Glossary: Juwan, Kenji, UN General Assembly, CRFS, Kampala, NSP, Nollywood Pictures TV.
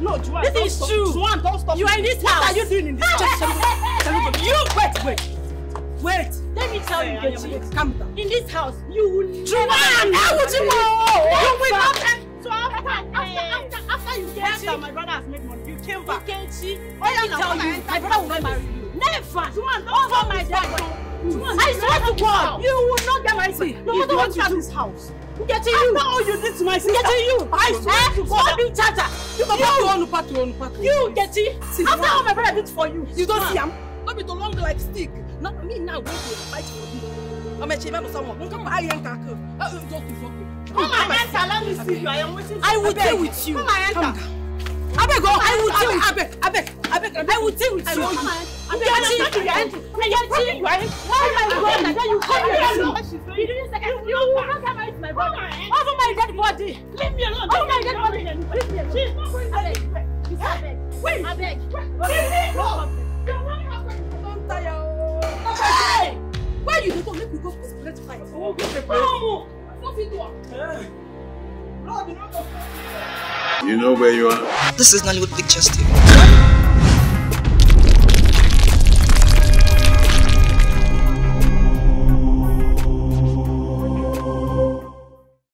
No, Juwan, this is true. Juwan, don't stop. You are in this house. What are you doing in this house? Wait. Let me tell you, Kenji. Calm down. In this house, you will. Juwan, how would you know? You will not. So after you get here, my brother has made money. You came back. Kenji, let me tell you, my brother will not marry you. Never. Juwan, don't over my dad. I swear to God, you will not get my seat. No matter what you do in this house. Getting you. After all you did to my sister. Getting you. I swear to God. You charger. You go back to Onupatu. You getting. After all my brother did for you. You don't see him. Don't be too long like stick. Not me now. Wait to fight for you. I'm a chairman of someone. Don't come by and tackle. Don't be fucking. Come and enter. Let me see you. I am waiting. I will deal with you. Come and enter. Abeg, I will deal with you. You know where you are? This is Nollywood Pictures TV.